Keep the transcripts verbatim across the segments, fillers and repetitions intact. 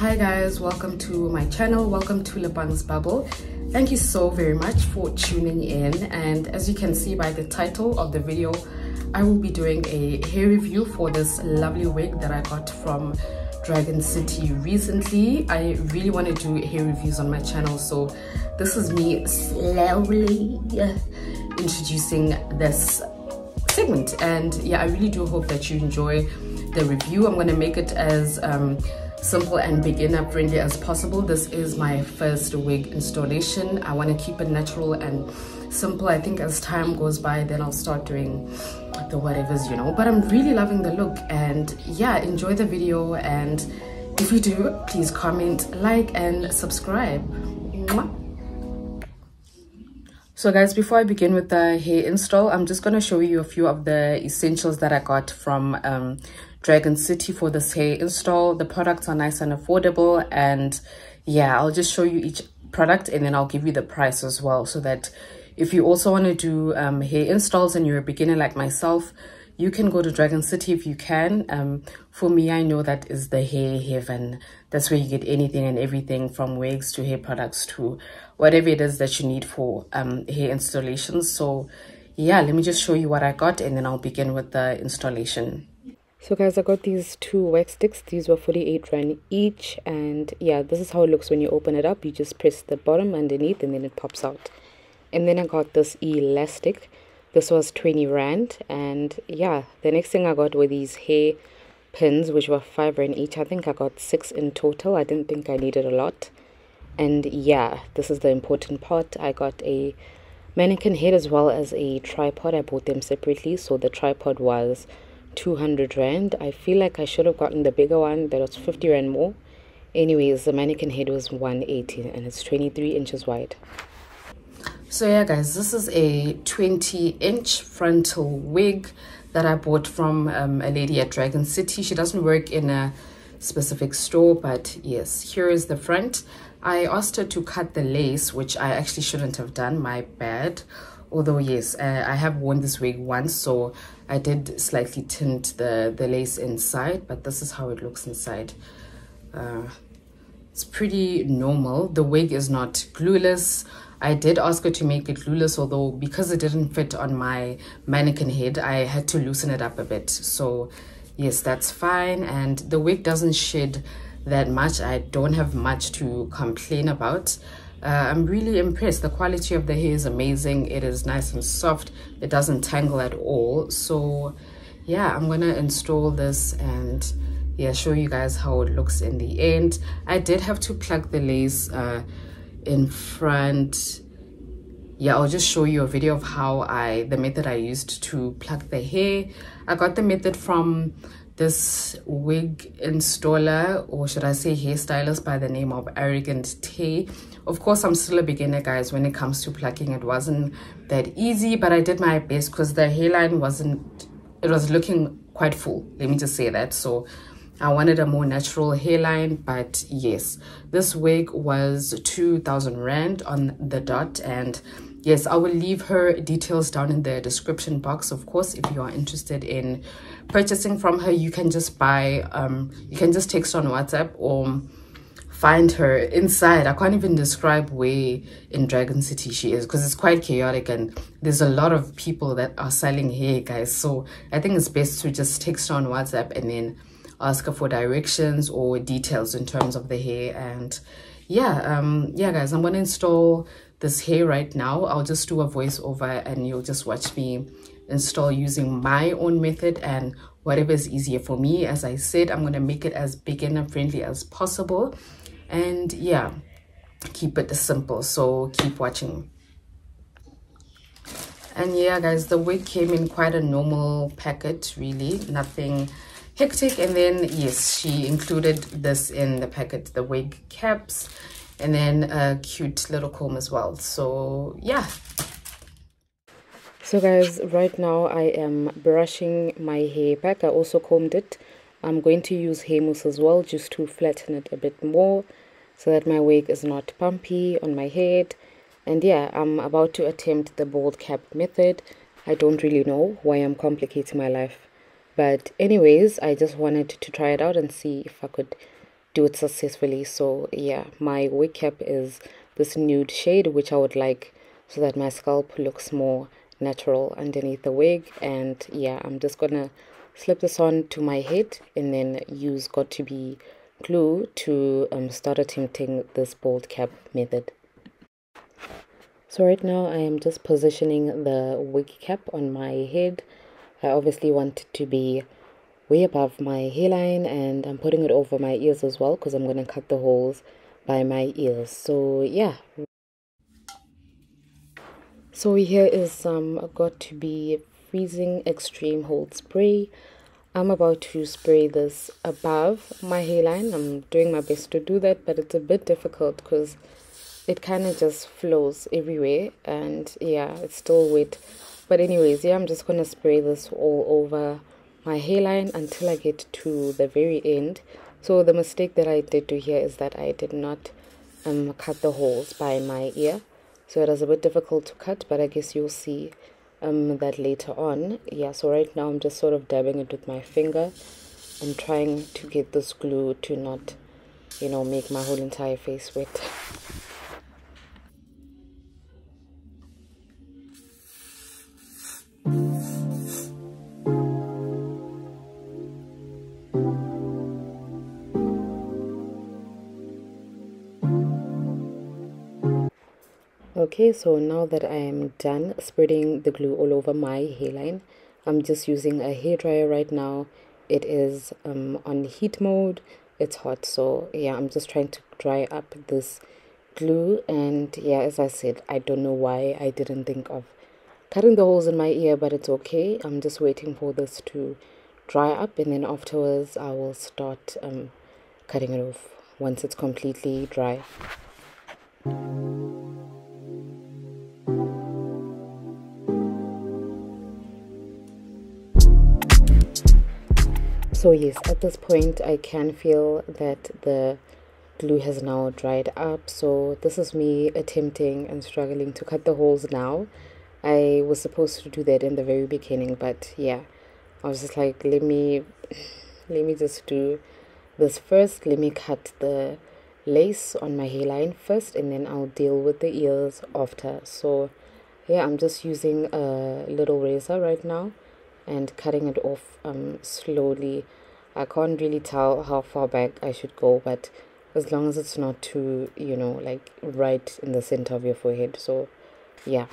Hi guys, welcome to my channel, welcome to Lepang's Bubble. Thank you so very much for tuning in, and as you can see by the title of the video, I will be doing a hair review for this lovely wig that I got from Dragon City recently. I really want to do hair reviews on my channel, so this is me slowly introducing this segment, and yeah, I really do hope that you enjoy the review. I'm going to make it as um simple and beginner friendly as possible. This is my first wig installation. I want to keep it natural and simple. I think as time goes by, then I'll start doing the whatevers, you know, but I'm really loving the look, and yeah, enjoy the video, and if you do, please comment, like and subscribe. Mwah. So guys, before I begin with the hair install, I'm just going to show you a few of the essentials that I got from um, Dragon City for this hair install. The products are nice and affordable, and yeah, I'll just show you each product and then I'll give you the price as well, so that if you also want to do um, hair installs and you're a beginner like myself, you can go to Dragon City if you can. Um, for me, I know that is the hair heaven. That's where you get anything and everything, from wigs to hair products to whatever it is that you need for um, hair installations. So yeah, let me just show you what I got and then I'll begin with the installation. So guys, I got these two wax sticks. These were forty-eight rand each, and yeah, this is how it looks when you open it up. You just press the bottom underneath and then it pops out. And then I got this elastic. This was twenty rand, and yeah, the next thing I got were these hair pins, which were five rand each. I think I got six in total. I didn't think I needed a lot. And yeah, this is the important part. I got a mannequin head as well as a tripod. I bought them separately, so the tripod was two hundred rand. I feel like I should have gotten the bigger one. That was fifty rand more. Anyways, the mannequin head was one eighty, and it's twenty-three inches wide. So yeah guys, this is a twenty inch frontal wig that I bought from um, a lady at Dragon City. She doesn't work in a specific store, but yes, here is the front. I asked her to cut the lace, which I actually shouldn't have done, my bad. Although yes, uh, I have worn this wig once, so I did slightly tint the, the lace inside, but this is how it looks inside. Uh, it's pretty normal. The wig is not glueless. I did ask her to make it glueless, although because it didn't fit on my mannequin head, I had to loosen it up a bit. So yes, that's fine, and the wig doesn't shed that much. I don't have much to complain about. uh, I'm really impressed. The quality of the hair is amazing. It is nice and soft. It doesn't tangle at all. So yeah, I'm gonna install this and yeah, show you guys how it looks in the end. I did have to plug the lace uh in front. Yeah, I'll just show you a video of how I the method I used to pluck the hair. I got the method from this wig installer, or should I say hairstylist, by the name of Arrogant Tay. Of course, I'm still a beginner guys when it comes to plucking. It wasn't that easy, but I did my best because the hairline wasn't it was looking quite full, let me just say that. So I wanted a more natural hairline, but yes, this wig was two thousand rand on the dot. And yes, I will leave her details down in the description box. Of course, if you are interested in purchasing from her, you can just buy, um, you can just text on WhatsApp or find her inside. I can't even describe where in Dragon City she is because it's quite chaotic and there's a lot of people that are selling hair, guys. So I think it's best to just text on WhatsApp and then ask her for directions or details in terms of the hair. And yeah, um yeah guys, I'm gonna install this hair right now. I'll just do a voiceover and you'll just watch me install using my own method and whatever is easier for me. As I said, I'm gonna make it as beginner friendly as possible, and yeah, keep it simple, so keep watching. And yeah guys, the wig came in quite a normal packet, really nothing hectic. And then yes, she included this in the packet, the wig caps, and then a cute little comb as well. So yeah. So guys, right now I am brushing my hair back. I also combed it. I'm going to use hair mousse as well, just to flatten it a bit more so that my wig is not bumpy on my head. And yeah, I'm about to attempt the bald cap method. I don't really know why I'm complicating my life, but anyways, I just wanted to try it out and see if I could do it successfully. So yeah, my wig cap is this nude shade, which I would like so that my scalp looks more natural underneath the wig. And yeah, I'm just gonna slip this on to my head and then use got to be glue to um, start attempting this bald cap method. So right now I am just positioning the wig cap on my head. I obviously want it to be way above my hairline, and I'm putting it over my ears as well because I'm going to cut the holes by my ears. So yeah. So here is some um, got to be freezing extreme hold spray. I'm about to spray this above my hairline. I'm doing my best to do that, but it's a bit difficult because it kind of just flows everywhere, and yeah, it's still wet. But anyways, yeah, I'm just going to spray this all over my hairline until I get to the very end. So the mistake that I did do here is that I did not um, cut the holes by my ear. So it was a bit difficult to cut, but I guess you'll see um, that later on. Yeah, so right now I'm just sort of dabbing it with my finger and trying to get this glue to not, you know, make my whole entire face wet. Okay, so now that I am done spreading the glue all over my hairline, I'm just using a hairdryer right now. It is um, on heat mode, it's hot, so yeah, I'm just trying to dry up this glue. And yeah, as I said, I don't know why I didn't think of cutting the holes in my ear, but it's okay. I'm just waiting for this to dry up, and then afterwards I will start um, cutting it off once it's completely dry. So yes, at this point I can feel that the glue has now dried up. So this is me attempting and struggling to cut the holes now. I was supposed to do that in the very beginning, but yeah, I was just like, let me let me just do this first. Let me cut the lace on my hairline first, and then I'll deal with the ears after. So yeah, I'm just using a little razor right now and cutting it off um slowly. I can't really tell how far back I should go, but as long as it's not too, you know, like right in the center of your forehead. So yeah.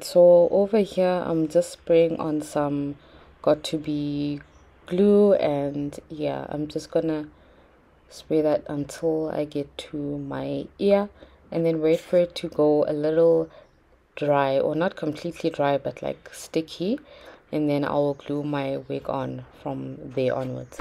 So over here I'm just spraying on some got to be glue, and yeah, I'm just gonna spray that until I get to my ear and then wait for it to go a little dry, or not completely dry but like sticky, and then I will glue my wig on from there onwards.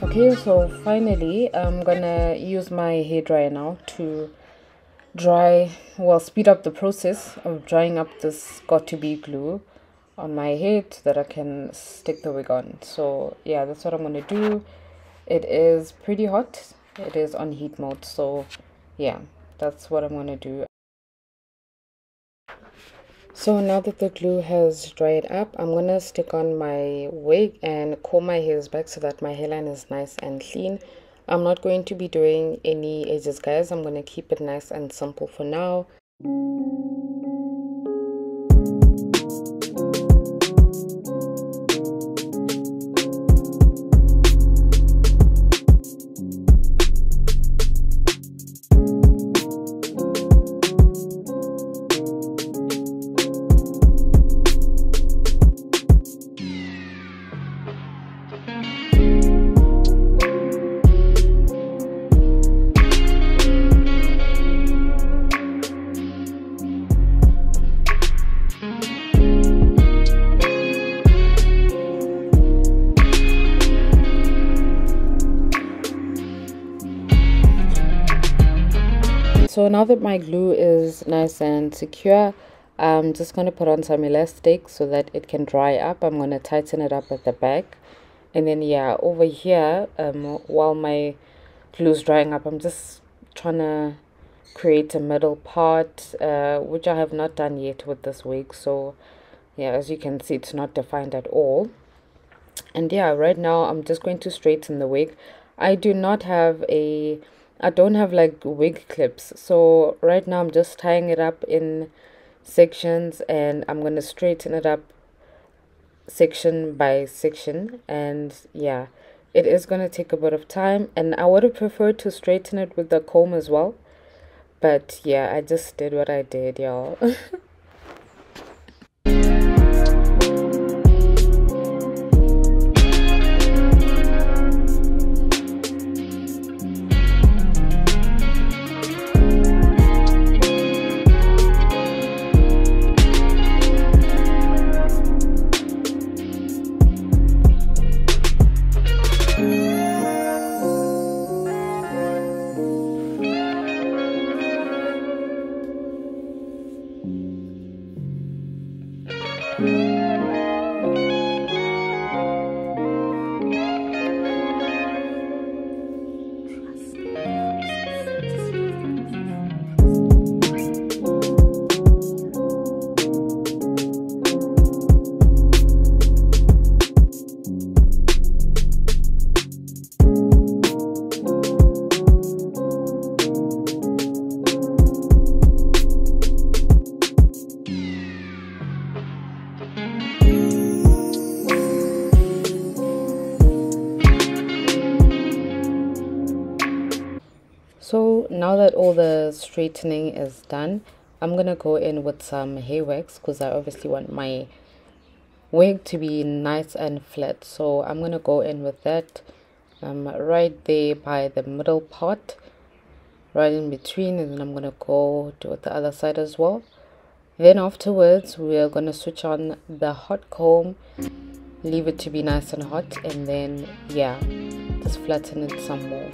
Okay, so finally I'm gonna use my hairdryer now to dry, well, speed up the process of drying up this got to be glue on my head so that I can stick the wig on. So yeah, that's what I'm gonna do. It is pretty hot, it is on heat mode, so yeah, that's what I'm gonna do. So now that the glue has dried up, I'm going to stick on my wig and comb my hairs back so that my hairline is nice and clean. I'm not going to be doing any edges, guys. I'm going to keep it nice and simple for now. Thank you. So now that my glue is nice and secure, I'm just going to put on some elastic so that it can dry up. I'm going to tighten it up at the back. And then yeah, over here, um, while my glue is drying up, I'm just trying to create a middle part, uh, which I have not done yet with this wig. So yeah, as you can see, it's not defined at all. And yeah, right now I'm just going to straighten the wig. I do not have a, I don't have like wig clips. So right now I'm just tying it up in sections, and I'm going to straighten it up section by section. And yeah, it is going to take a bit of time, and I would have preferred to straighten it with the comb as well, but yeah, I just did what I did, y'all. So now that all the straightening is done, I'm going to go in with some hair wax, because I obviously want my wig to be nice and flat. So I'm going to go in with that um, right there by the middle part, right in between. And then I'm going to go do it the other side as well. Then afterwards, we are going to switch on the hot comb, leave it to be nice and hot. And then, yeah, just flatten it some more.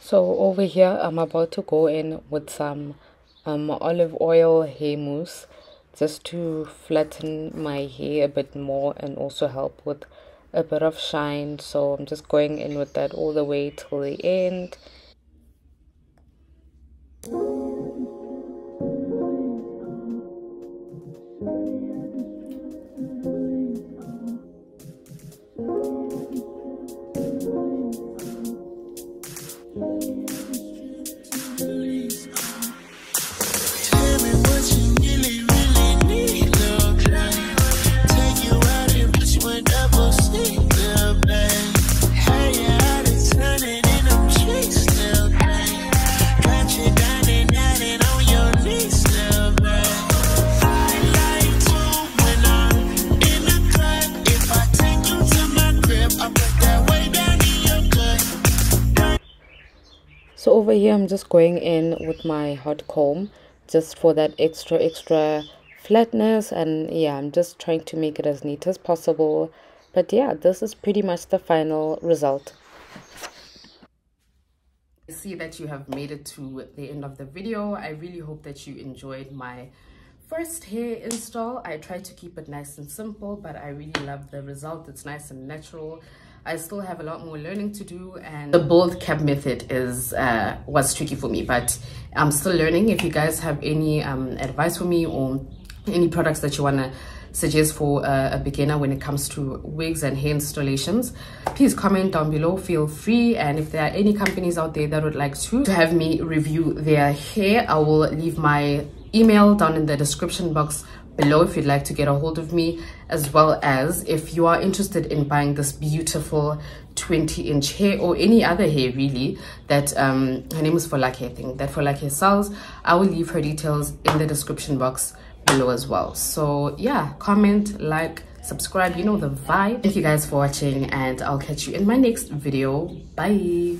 So over here, I'm about to go in with some um, olive oil hair mousse, just to flatten my hair a bit more and also help with a bit of shine. So I'm just going in with that all the way till the end. So over here, I'm just going in with my hot comb just for that extra extra flatness. And yeah, I'm just trying to make it as neat as possible. But yeah, this is pretty much the final result. I see that you have made it to the end of the video. I really hope that you enjoyed my first hair install. I tried to keep it nice and simple, but I really love the result. It's nice and natural. I still have a lot more learning to do, and the bold cap method is uh, was tricky for me, but I'm still learning. If you guys have any um, advice for me or any products that you want to suggest for uh, a beginner when it comes to wigs and hair installations, please comment down below, feel free. And if there are any companies out there that would like to, to have me review their hair, I will leave my email down in the description box below if you'd like to get a hold of me, as well as if you are interested in buying this beautiful twenty inch hair or any other hair really that um her name is Folake, I think, that Folake sells. I will leave her details in the description box below as well. So yeah, comment, like, subscribe, you know the vibe. Thank you guys for watching, and I'll catch you in my next video. Bye.